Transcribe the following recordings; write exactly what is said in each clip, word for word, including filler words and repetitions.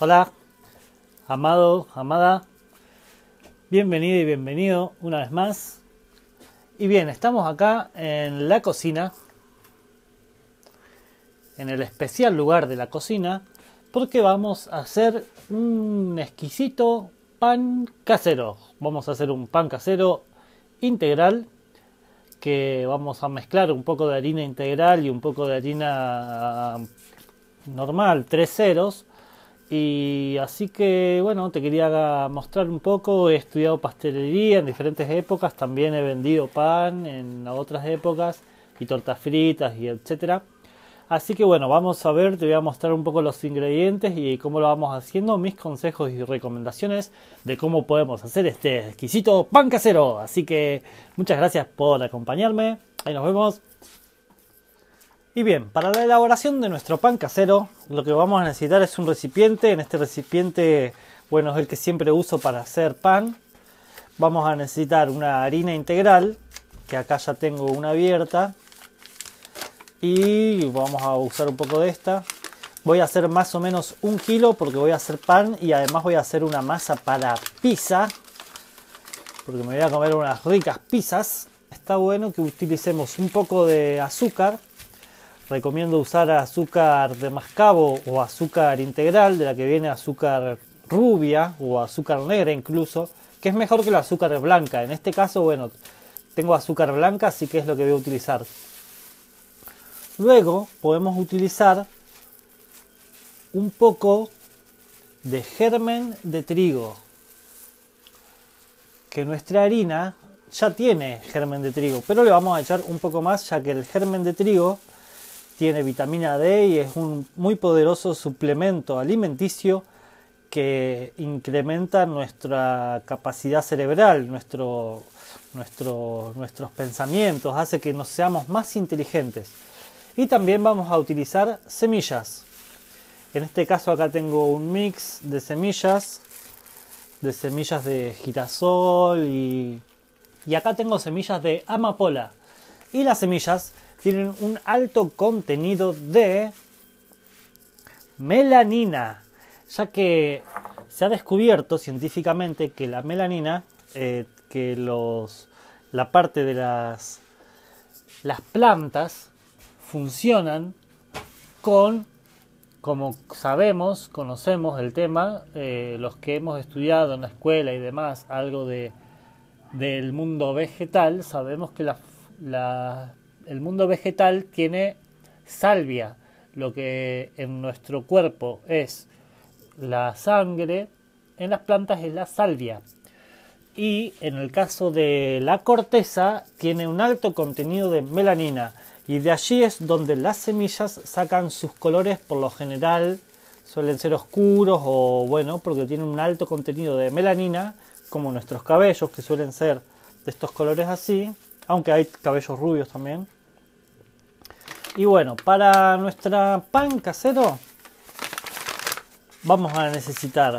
Hola, amado, amada, bienvenido y bienvenido una vez más. Y bien, estamos acá en la cocina, en el especial lugar de la cocina, porque vamos a hacer un exquisito pan casero. Vamos a hacer un pan casero integral, que vamos a mezclar un poco de harina integral y un poco de harina normal, tres ceros. Y así que bueno, te quería mostrar un poco. He estudiado pastelería en diferentes épocas, también he vendido pan en otras épocas y tortas fritas y etcétera. Así que bueno, vamos a ver, te voy a mostrar un poco los ingredientes y cómo lo vamos haciendo, mis consejos y recomendaciones de cómo podemos hacer este exquisito pan casero. Así que muchas gracias por acompañarme, ahí nos vemos. Y bien, para la elaboración de nuestro pan casero, lo que vamos a necesitar es un recipiente. En este recipiente, bueno, es el que siempre uso para hacer pan. Vamos a necesitar una harina integral, que acá ya tengo una abierta. Y vamos a usar un poco de esta. Voy a hacer más o menos un kilo porque voy a hacer pan y además voy a hacer una masa para pizza. Porque me voy a comer unas ricas pizzas. Está bueno que utilicemos un poco de azúcar. Recomiendo usar azúcar de mascabo o azúcar integral, de la que viene azúcar rubia o azúcar negra incluso, que es mejor que el azúcar blanca. En este caso, bueno, tengo azúcar blanca, así que es lo que voy a utilizar. Luego podemos utilizar un poco de germen de trigo, que nuestra harina ya tiene germen de trigo, pero le vamos a echar un poco más, ya que el germen de trigo tiene vitamina D y es un muy poderoso suplemento alimenticio que incrementa nuestra capacidad cerebral, nuestro, nuestro, nuestros pensamientos, hace que nos seamos más inteligentes. Y también vamos a utilizar semillas. En este caso acá tengo un mix de semillas, de semillas de girasol y, y acá tengo semillas de amapola. Y las semillas tienen un alto contenido de melanina, ya que se ha descubierto científicamente que la melanina, eh, que los, la parte de las, las plantas funcionan con, como sabemos, conocemos el tema, eh, los que hemos estudiado en la escuela y demás, algo de, del mundo vegetal, sabemos que la, la el mundo vegetal tiene salvia, lo que en nuestro cuerpo es la sangre, en las plantas es la salvia. Y en el caso de la corteza tiene un alto contenido de melanina y de allí es donde las semillas sacan sus colores, por lo general suelen ser oscuros o bueno, porque tienen un alto contenido de melanina, como nuestros cabellos que suelen ser de estos colores así, aunque hay cabellos rubios también. Y bueno, para nuestro pan casero vamos a necesitar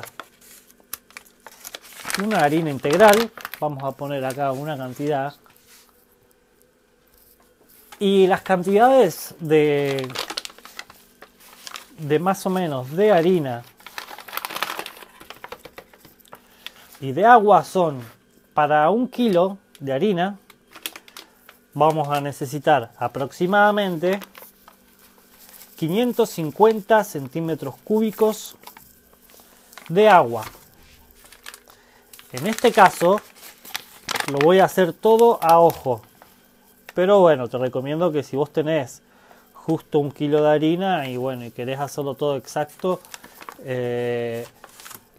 una harina integral. Vamos a poner acá una cantidad. Y las cantidades de, de más o menos de harina y de agua son para un kilo de harina. Vamos a necesitar aproximadamente quinientos cincuenta centímetros cúbicos de agua. En este caso lo voy a hacer todo a ojo, pero bueno, te recomiendo que si vos tenés justo un kilo de harina y bueno, y querés hacerlo todo exacto, eh,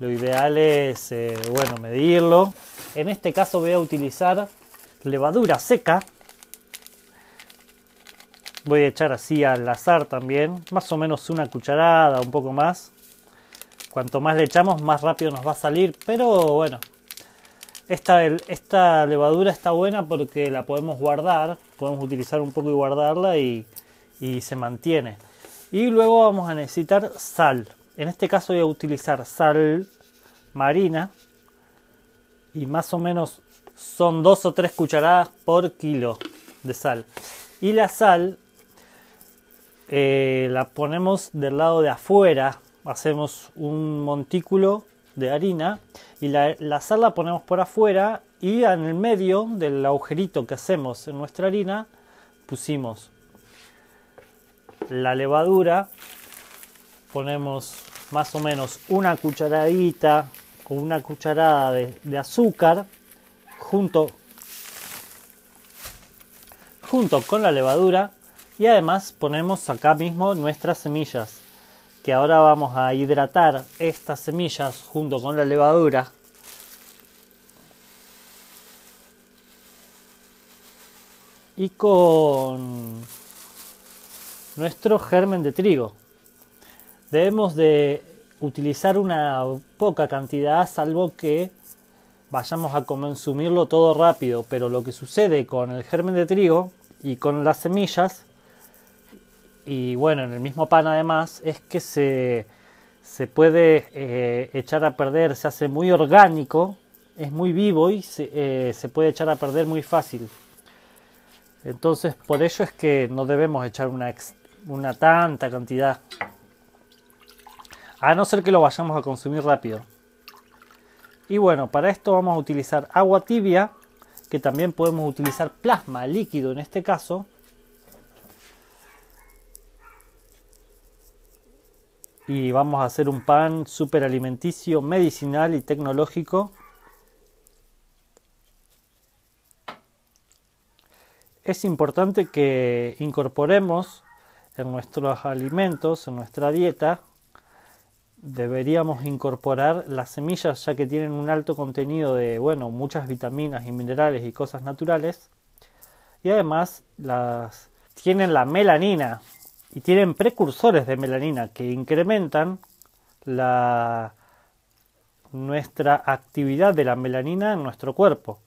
lo ideal es eh, bueno, medirlo. En este caso voy a utilizar levadura seca. Voy a echar así al azar también, más o menos una cucharada, un poco más. Cuanto más le echamos, más rápido nos va a salir. Pero bueno, esta, esta levadura está buena porque la podemos guardar. Podemos utilizar un poco y guardarla y, y se mantiene. Y luego vamos a necesitar sal. En este caso voy a utilizar sal marina. Y más o menos son dos o tres cucharadas por kilo de sal. Y la sal... Eh, la ponemos del lado de afuera hacemos un montículo de harina y la, la sal la ponemos por afuera, y en el medio del agujerito que hacemos en nuestra harina pusimos la levadura, ponemos más o menos una cucharadita o una cucharada de, de azúcar junto, junto con la levadura, y además ponemos acá mismo nuestras semillas, que ahora vamos a hidratar estas semillas junto con la levadura. Y con nuestro germen de trigo. Debemos de utilizar una poca cantidad, salvo que vayamos a consumirlo todo rápido. Pero lo que sucede con el germen de trigo y con las semillas, y bueno, en el mismo pan además, es que se, se puede eh, echar a perder, se hace muy orgánico, es muy vivo y se, eh, se puede echar a perder muy fácil. Entonces, por ello es que no debemos echar una, una tanta cantidad, a no ser que lo vayamos a consumir rápido. Y bueno, para esto vamos a utilizar agua tibia, que también podemos utilizar plasma líquido en este caso. Y vamos a hacer un pan súper alimenticio, medicinal y tecnológico. Es importante que incorporemos en nuestros alimentos, en nuestra dieta, deberíamos incorporar las semillas, ya que tienen un alto contenido de, bueno, muchas vitaminas y minerales y cosas naturales. Y además las, tienen la melanina y tienen precursores de melanina que incrementan la, nuestra actividad de la melanina en nuestro cuerpo.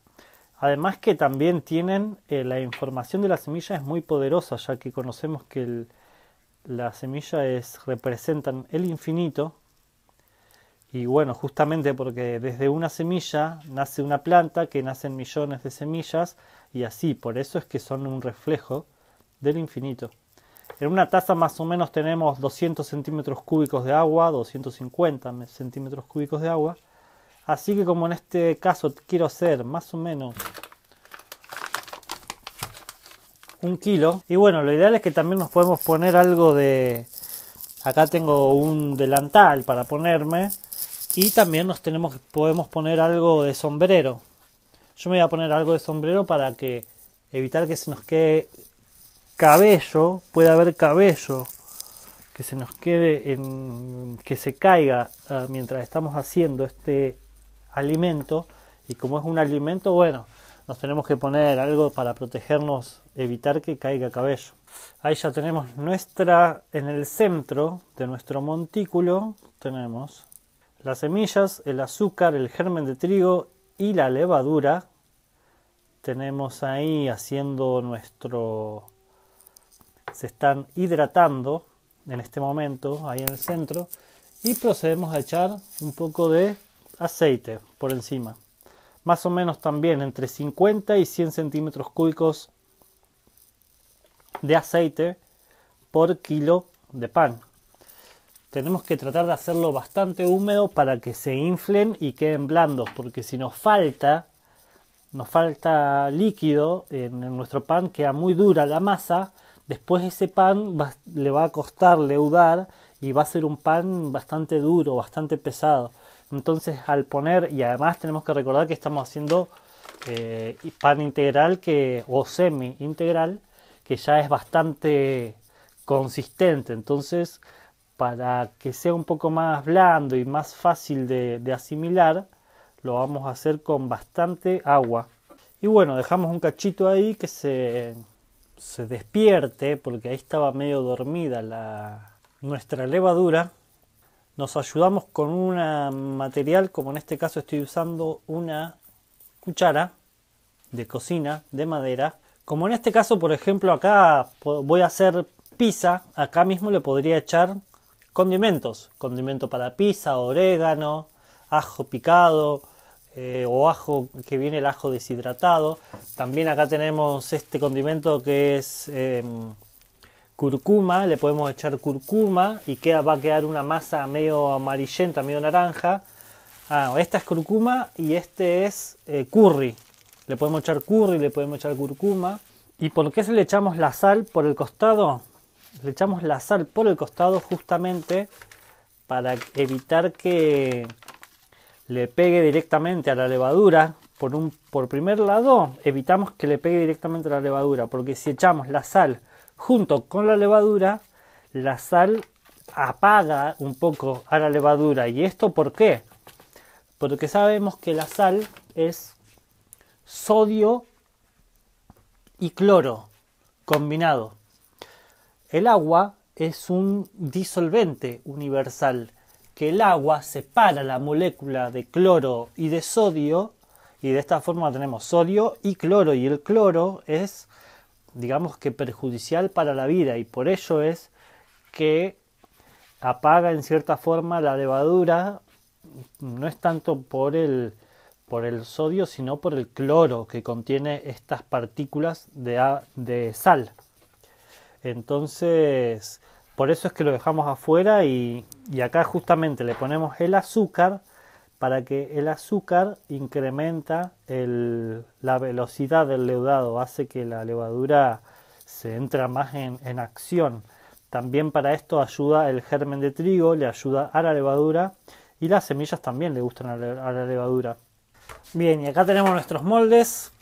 Además que también tienen, eh, la información de la semilla es muy poderosa, ya que conocemos que el, la semilla es, representan el infinito. Y bueno, justamente porque desde una semilla nace una planta, que nacen millones de semillas, y así, por eso es que son un reflejo del infinito. En una taza más o menos tenemos doscientos centímetros cúbicos de agua, doscientos cincuenta centímetros cúbicos de agua. Así que como en este caso quiero hacer más o menos un kilo. Y bueno, lo ideal es que también nos podemos poner algo de... Acá tengo un delantal para ponerme. Y también nos tenemos, podemos poner algo de sombrero. Yo me voy a poner algo de sombrero para que evitar que se nos quede cabello. Puede haber cabello que se nos quede, en, que se caiga uh, mientras estamos haciendo este... alimento, y como es un alimento, bueno, nos tenemos que poner algo para protegernos, evitar que caiga cabello. Ahí ya tenemos nuestra, en el centro de nuestro montículo tenemos las semillas, el azúcar, el germen de trigo y la levadura. Tenemos ahí haciendo nuestro, se están hidratando en este momento ahí en el centro, y procedemos a echar un poco de aceite por encima, más o menos también entre cincuenta y cien centímetros cúbicos de aceite por kilo de pan. Tenemos que tratar de hacerlo bastante húmedo para que se inflen y queden blandos, porque si nos falta nos falta líquido en nuestro pan, queda muy dura la masa. Después ese pan va, le va a costar leudar y va a ser un pan bastante duro, bastante pesado. Entonces, al poner, y además tenemos que recordar que estamos haciendo eh, pan integral que, o semi integral, que ya es bastante consistente. Entonces, para que sea un poco más blando y más fácil de, de asimilar, lo vamos a hacer con bastante agua. Y bueno, dejamos un cachito ahí que se, se despierte, porque ahí estaba medio dormida la, nuestra levadura. Nos ayudamos con un material, como en este caso estoy usando una cuchara de cocina de madera. Como en este caso, por ejemplo, acá voy a hacer pizza, acá mismo le podría echar condimentos. Condimento para pizza, orégano, ajo picado eh, o ajo que viene el ajo deshidratado. También acá tenemos este condimento que es eh, curcuma, le podemos echar curcuma y queda, va a quedar una masa medio amarillenta, medio naranja. Ah, esta es curcuma y este es eh, curry. Le podemos echar curry, le podemos echar curcuma. ¿Y por qué se le echamos la sal por el costado? Le echamos la sal por el costado justamente para evitar que le pegue directamente a la levadura. Por, un, por primer lado, evitamos que le pegue directamente a la levadura, porque si echamos la sal junto con la levadura, la sal apaga un poco a la levadura. ¿Y esto por qué? Porque sabemos que la sal es sodio y cloro combinado. El agua es un disolvente universal, que el agua separa la molécula de cloro y de sodio, y de esta forma tenemos sodio y cloro, y el cloro es, digamos que, perjudicial para la vida, y por ello es que apaga en cierta forma la levadura. No es tanto por el, por el sodio, sino por el cloro que contiene estas partículas de, de sal. Entonces, por eso es que lo dejamos afuera, y, y acá justamente le ponemos el azúcar para que el azúcar incrementa el, la velocidad del leudado, hace que la levadura se entra más en, en acción. También para esto ayuda el germen de trigo, le ayuda a la levadura, y las semillas también le gustan a la, a la levadura. Bien, y acá tenemos nuestros moldes.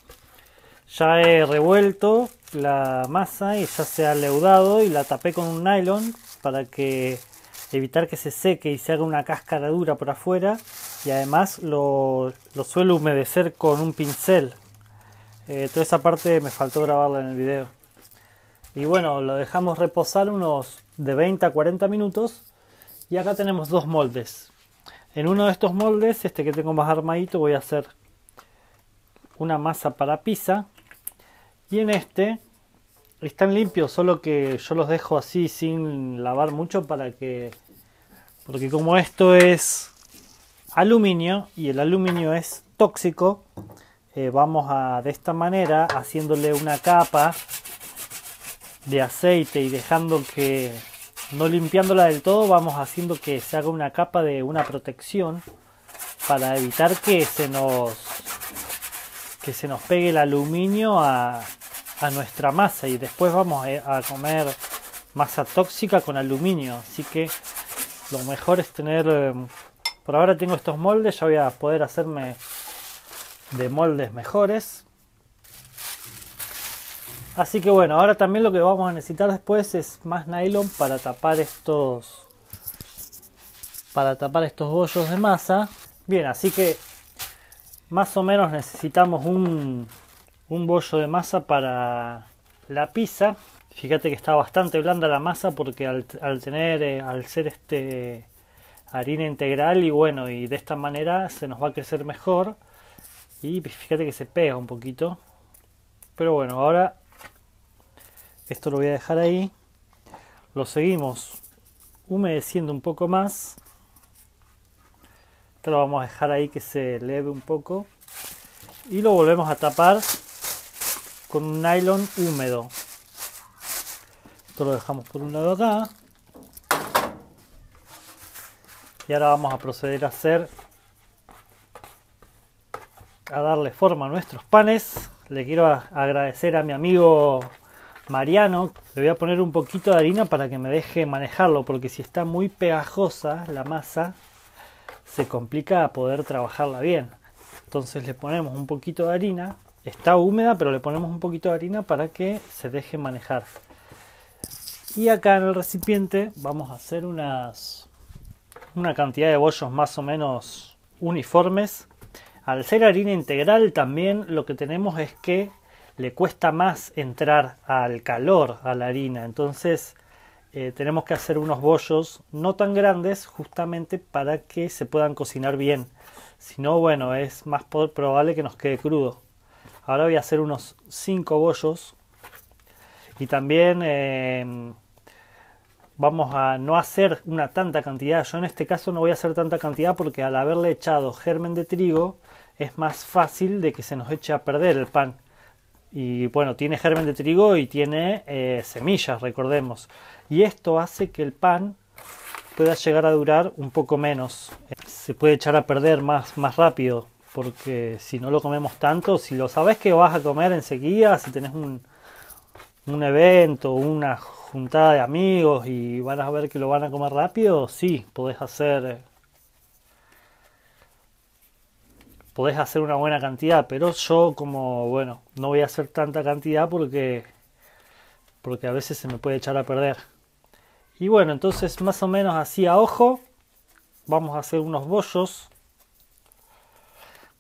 Ya he revuelto la masa y ya se ha leudado, y la tapé con un nylon para que evitar que se seque y se haga una cáscara dura por afuera, y además lo, lo suelo humedecer con un pincel. Eh, toda esa parte me faltó grabarla en el video. Y bueno, lo dejamos reposar unos de veinte a cuarenta minutos, y acá tenemos dos moldes. En uno de estos moldes, este que tengo más armadito, voy a hacer una masa para pizza. Y en este, están limpios, solo que yo los dejo así sin lavar mucho para que... Porque como esto es aluminio y el aluminio es tóxico, eh, vamos a, de esta manera, haciéndole una capa de aceite y dejando que... No limpiándola del todo, vamos haciendo que se haga una capa de una protección para evitar que se nos... que se nos pegue el aluminio a, a nuestra masa, y después vamos a comer masa tóxica con aluminio. Así que lo mejor es tener... Eh, por ahora tengo estos moldes, ya voy a poder hacerme de moldes mejores. Así que bueno, ahora también lo que vamos a necesitar después es más nylon para tapar estos... para tapar estos bollos de masa. Bien, así que... más o menos necesitamos un, un bollo de masa para la pizza. Fíjate que está bastante blanda la masa, porque al, al tener, eh, al ser este harina integral, y bueno, y de esta manera se nos va a crecer mejor. Y fíjate que se pega un poquito. Pero bueno, ahora esto lo voy a dejar ahí. Lo seguimos humedeciendo un poco más. Esto lo vamos a dejar ahí que se eleve un poco, y lo volvemos a tapar con un nylon húmedo. Esto lo dejamos por un lado acá, y ahora vamos a proceder a hacer a darle forma a nuestros panes. Le quiero agradecer a mi amigo Mariano. Le voy a poner un poquito de harina para que me deje manejarlo, porque si está muy pegajosa la masa, se complica poder trabajarla bien. Entonces le ponemos un poquito de harina. Está húmeda, pero le ponemos un poquito de harina para que se deje manejar. Y acá en el recipiente vamos a hacer unas una cantidad de bollos más o menos uniformes. Al ser harina integral, también lo que tenemos es que le cuesta más entrar al calor a la harina. Entonces Eh, tenemos que hacer unos bollos no tan grandes, justamente para que se puedan cocinar bien. Si no, bueno, es más probable que nos quede crudo. Ahora voy a hacer unos cinco bollos, y también eh, vamos a no hacer una tanta cantidad. Yo en este caso no voy a hacer tanta cantidad, porque al haberle echado germen de trigo es más fácil de que se nos eche a perder el pan. Y bueno, tiene germen de trigo y tiene eh, semillas, recordemos. Y esto hace que el pan pueda llegar a durar un poco menos. Se puede echar a perder más, más rápido, porque si no lo comemos tanto, si lo sabes que vas a comer enseguida, si tenés un, un evento, una juntada de amigos y van a ver que lo van a comer rápido, sí, podés hacer... Podés hacer una buena cantidad, pero yo como, bueno, no voy a hacer tanta cantidad porque, porque a veces se me puede echar a perder. Y bueno, entonces más o menos así a ojo, vamos a hacer unos bollos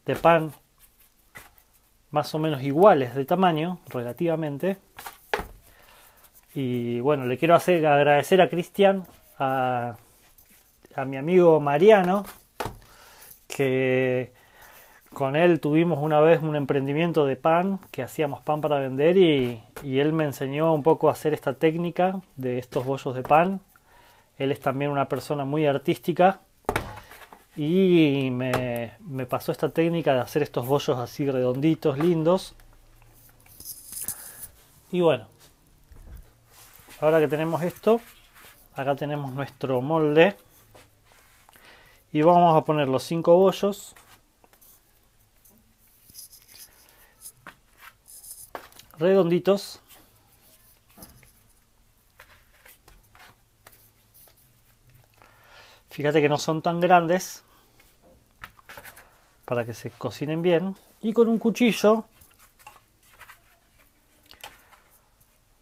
de pan más o menos iguales de tamaño, relativamente. Y bueno, le quiero hacer agradecer a Cristian, a, a mi amigo Mariano, que... Con él tuvimos una vez un emprendimiento de pan, que hacíamos pan para vender y, y él me enseñó un poco a hacer esta técnica de estos bollos de pan. Él es también una persona muy artística y me, me pasó esta técnica de hacer estos bollos así redonditos, lindos. Y bueno, ahora que tenemos esto, acá tenemos nuestro molde y vamos a poner los cinco bollos. Redonditos, fíjate que no son tan grandes para que se cocinen bien, y con un cuchillo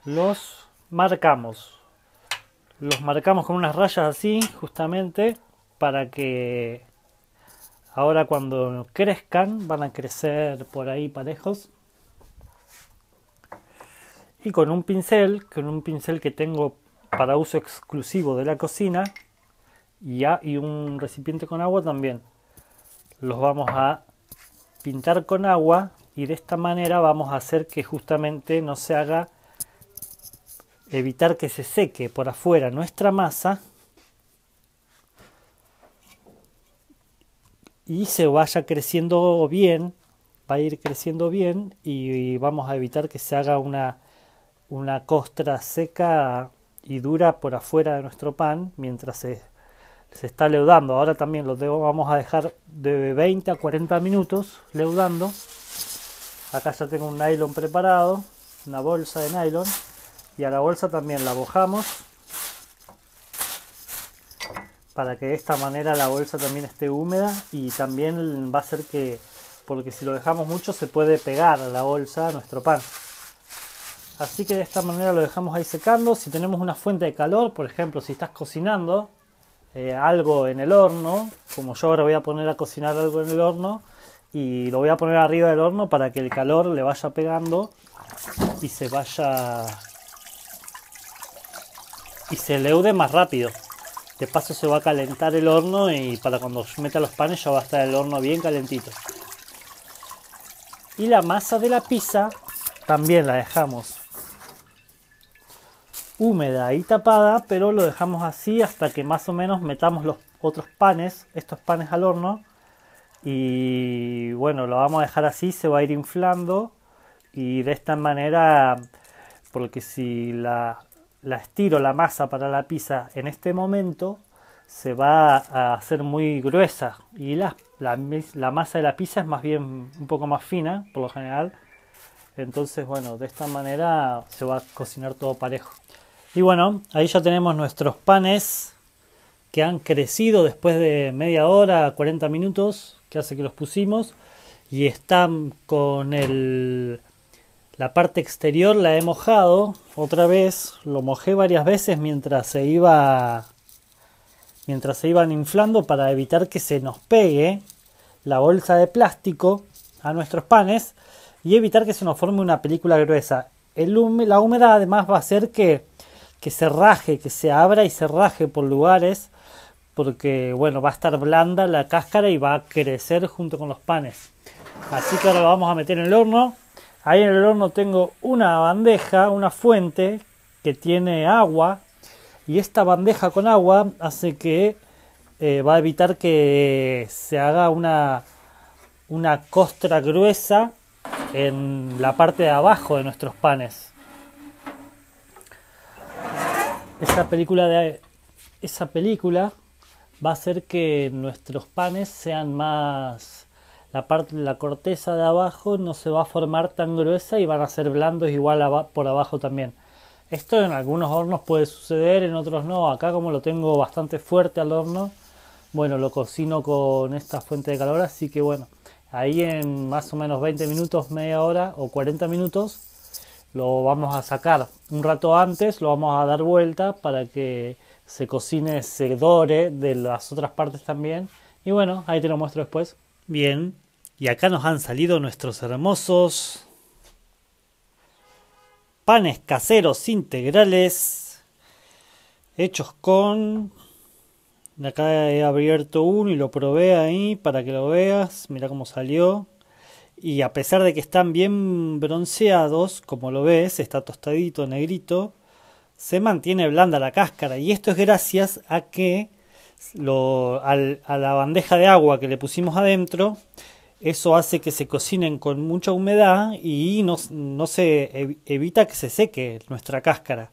los marcamos los marcamos con unas rayas así, justamente para que ahora cuando crezcan van a crecer por ahí parejos. Y con un pincel, con un pincel que tengo para uso exclusivo de la cocina y, a, y un recipiente con agua también, los vamos a pintar con agua y de esta manera vamos a hacer que justamente no se haga, evitar que se seque por afuera nuestra masa y se vaya creciendo bien, va a ir creciendo bien y, y vamos a evitar que se haga una... una costra seca y dura por afuera de nuestro pan mientras se, se está leudando. Ahora también lo debo, vamos a dejar de veinte a cuarenta minutos leudando. Acá ya tengo un nylon preparado, una bolsa de nylon, y a la bolsa también la mojamos para que de esta manera la bolsa también esté húmeda y también va a hacer que, porque si lo dejamos mucho se puede pegar a la bolsa a nuestro pan. Así que de esta manera lo dejamos ahí secando. Si tenemos una fuente de calor, por ejemplo, si estás cocinando eh, algo en el horno, como yo ahora voy a poner a cocinar algo en el horno, y lo voy a poner arriba del horno para que el calor le vaya pegando y se vaya... y se leude más rápido. De paso se va a calentar el horno y para cuando meta los panes ya va a estar el horno bien calentito. Y la masa de la pizza también la dejamos húmeda y tapada, pero lo dejamos así hasta que más o menos metamos los otros panes, estos panes al horno, y bueno, lo vamos a dejar así, se va a ir inflando, y de esta manera, porque si la, la estiro la masa para la pizza en este momento, se va a hacer muy gruesa, y la, la, la masa de la pizza es más bien un poco más fina, por lo general, entonces bueno, de esta manera se va a cocinar todo parejo. Y bueno, ahí ya tenemos nuestros panes que han crecido después de media hora, cuarenta minutos, que hace que los pusimos. Y están con el, la parte exterior, la he mojado otra vez. Lo mojé varias veces mientras se iba, mientras se iban inflando para evitar que se nos pegue la bolsa de plástico a nuestros panes y evitar que se nos forme una película gruesa. El hume, la humedad además va a hacer que... que se raje, que se abra y se raje por lugares, porque bueno, va a estar blanda la cáscara y va a crecer junto con los panes. Así que ahora lo vamos a meter en el horno. Ahí en el horno tengo una bandeja, una fuente que tiene agua, y esta bandeja con agua hace que eh, va a evitar que se haga una, una costra gruesa en la parte de abajo de nuestros panes. Esa película, de, esa película va a hacer que nuestros panes sean más... La, parte, la corteza de abajo no se va a formar tan gruesa y van a ser blandos igual a, por abajo también. Esto en algunos hornos puede suceder, en otros no. Acá como lo tengo bastante fuerte al horno, bueno, lo cocino con esta fuente de calor. Así que bueno, ahí en más o menos veinte minutos, media hora o cuarenta minutos lo vamos a sacar. Un rato antes lo vamos a dar vuelta para que se cocine, se dore de las otras partes también. Y bueno, ahí te lo muestro después. Bien, y acá nos han salido nuestros hermosos panes caseros integrales hechos con... Acá he abierto uno y lo probé ahí para que lo veas. Mira cómo salió. Y a pesar de que están bien bronceados, como lo ves, está tostadito, negrito, se mantiene blanda la cáscara. Y esto es gracias a que... Lo, al, a la bandeja de agua que le pusimos adentro, eso hace que se cocinen con mucha humedad y no, no se evita que se seque nuestra cáscara.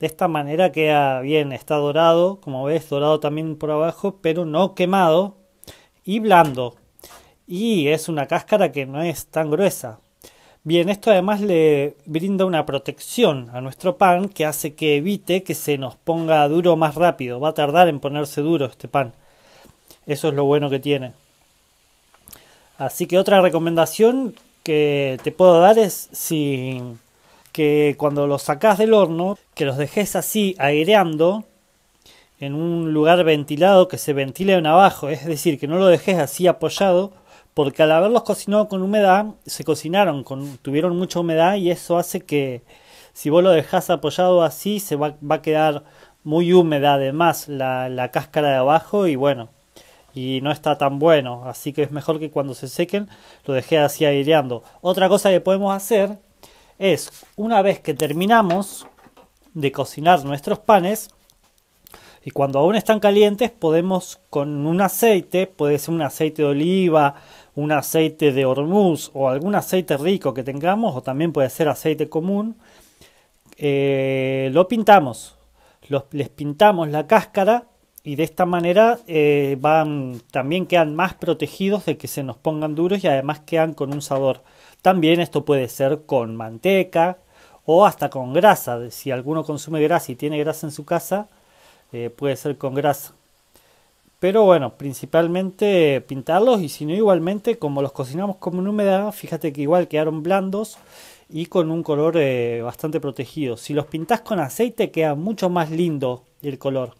De esta manera queda bien, está dorado, como ves, dorado también por abajo, pero no quemado y blando. Y es una cáscara que no es tan gruesa. Bien, esto además le brinda una protección a nuestro pan que hace que evite que se nos ponga duro más rápido. Va a tardar en ponerse duro este pan. Eso es lo bueno que tiene. Así que otra recomendación que te puedo dar es si, que cuando los sacás del horno, que los dejes así aireando en un lugar ventilado, que se ventile en abajo. Es decir, que no lo dejes así apoyado, porque al haberlos cocinado con humedad, se cocinaron, con, tuvieron mucha humedad y eso hace que si vos lo dejás apoyado así, se va, va a quedar muy húmeda además la, la cáscara de abajo y bueno, y no está tan bueno. Así que es mejor que cuando se sequen lo dejé así aireando. Otra cosa que podemos hacer es, una vez que terminamos de cocinar nuestros panes, y cuando aún están calientes, podemos con un aceite, puede ser un aceite de oliva, un aceite de Ormuz o algún aceite rico que tengamos, o también puede ser aceite común, eh, lo pintamos, los, les pintamos la cáscara y de esta manera eh, van, también quedan más protegidos de que se nos pongan duros y además quedan con un sabor. También esto puede ser con manteca o hasta con grasa, si alguno consume grasa y tiene grasa en su casa, Eh, puede ser con grasa, pero bueno, principalmente pintarlos y si no igualmente como los cocinamos con humedad, fíjate que igual quedaron blandos y con un color eh, bastante protegido. Si los pintás con aceite queda mucho más lindo el color.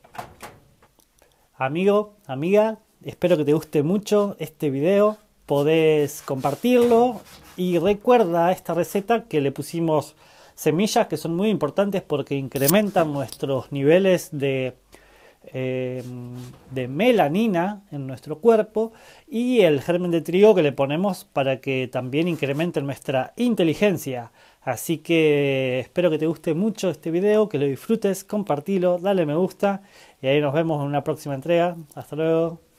Amigo, amiga, espero que te guste mucho este video, podés compartirlo y recuerda esta receta que le pusimos semillas, que son muy importantes porque incrementan nuestros niveles de, eh, de melanina en nuestro cuerpo, y el germen de trigo que le ponemos para que también incremente nuestra inteligencia. Así que espero que te guste mucho este video, que lo disfrutes, compartilo, dale me gusta y ahí nos vemos en una próxima entrega. Hasta luego.